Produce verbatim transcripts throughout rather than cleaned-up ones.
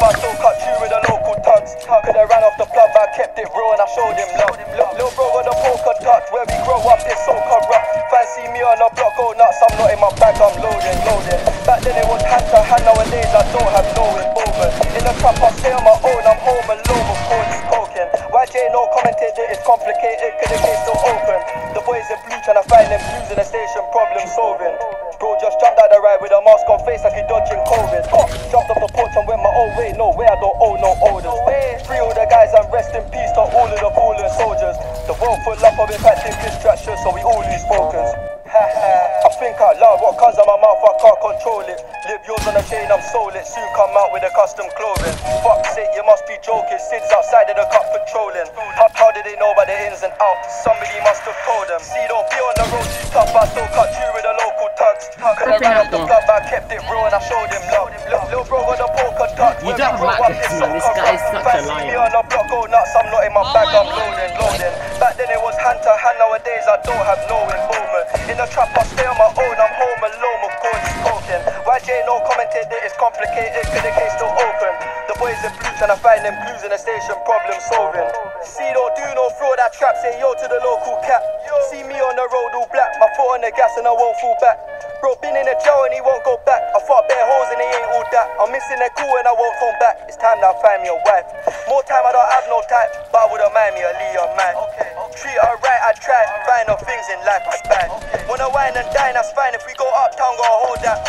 but still cut through with the local thugs. Could I ran off the club, I kept it real and I showed him love. Little bro with a poker touch, where we grow up is so corrupt. Fancy me on a block, go nuts, I'm not in my bag, I'm loading, loading. Back then it was hand to hand, nowadays I don't have no involvement. In the trap I stay on my own, I'm home alone with corny spoken. Y J no commentator, it's complicated, cause the gate's still open. The boys in blue trying to find them blues in the station, problem solving. Bro just jumped out the ride with a mask on face like he dodging COVID. Oh, jumped off the porch and went my own way, no way, I don't owe no orders. Free all the guys and rest in peace to all of the fallen soldiers. The world full up of impacting distractions, so we all lose focus. I think out loud, what comes out my mouth, I can't control it. Live yours on the chain, I'm sold it, soon come out with a custom clothing. Fuck's sake, you must be joking, Sid's outside of the cup patrolling. How, how did they know about the ins and outs? Somebody must have told them. See, don't be on the road, you tough, I still cut you with a local thugs. Could I ran off the club, I kept it real and I showed him love. Little bro got a poker touch. You don't like this, man, this guy is such a liar. Fancy me on a block, go nuts, I'm not in my bag, I'm loading, loading. Back then it was hand to hand, nowadays I don't have no involvement. In the trap I stay on my own, I'm home alone, of course it's spoken. Y J no commentator, it's complicated, cause the gate's still open. The boys in blue trying to find them clues in the station, problem solving. See, don't do no fraud, I trap, say yo to the local cap. See me on the road all black, my foot on the gas and I won't fall back. Bro been in the jail and he won't go back. I fought bare hoes and he ain't all that. I'm missing their cool and I won't come back. It's time now find me a wife. More time I don't have no type, but I wouldn't mind me a Lee or man. Okay. Treat her right, I try. Find her things in life, I bad. Okay. Wanna wine and dine, that's fine. If we go uptown, gotta hold that.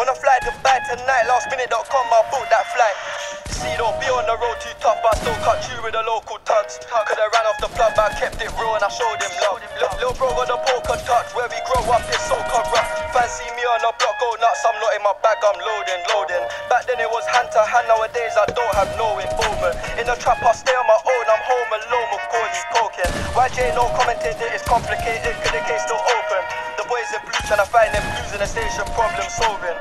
Wanna fly to Dubai tonight, last minute dot com, I booked that flight. See, don't be on the road too tough, I still cut you with the local thugs. Could I ran off the club, I kept it real and I showed him love. Little bro got the poker touch, where we grow up is so corrupt. Fancy me on a block, go nuts, I'm not in my bag, I'm loading, loading. Back then it was hand to hand, nowadays I don't have no involvement. In the trap I stay on my own, I'm home alone, of course coking. Y J no commentator, it's complicated, cause the gate's still open. The boys in blue trying to find them blues in the station, problem solving.